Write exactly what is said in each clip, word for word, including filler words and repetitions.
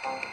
Sub-Zero.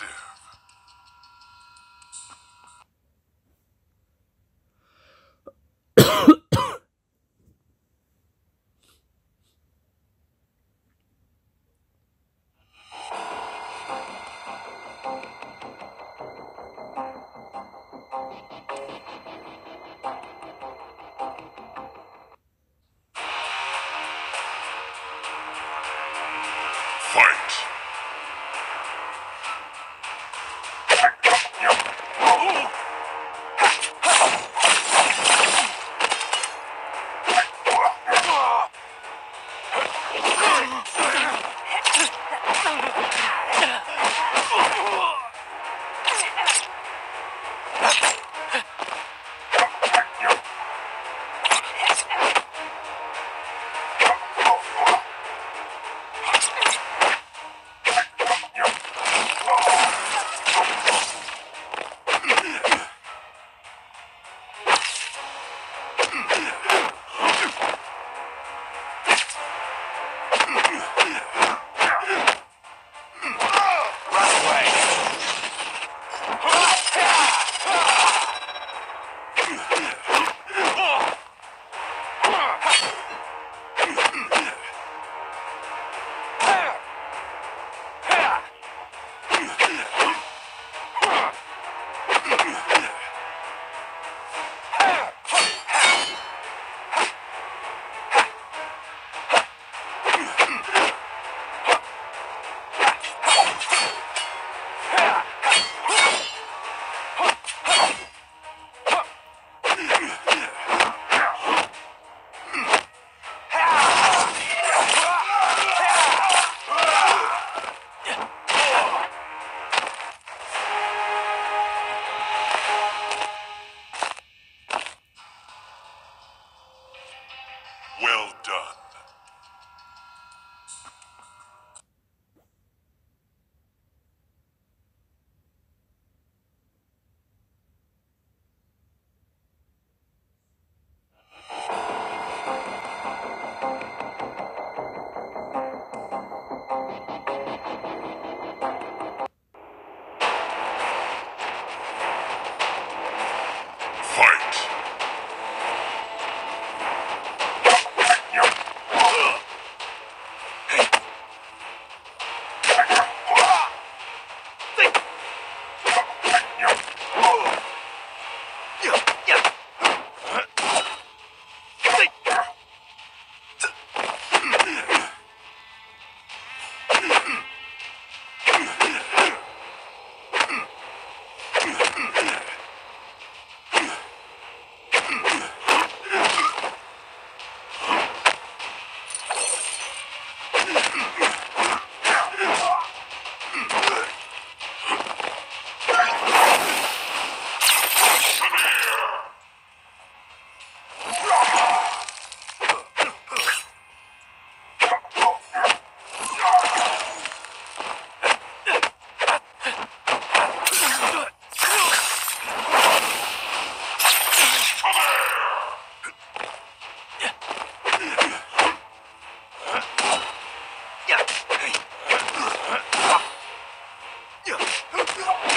massive. Yeah.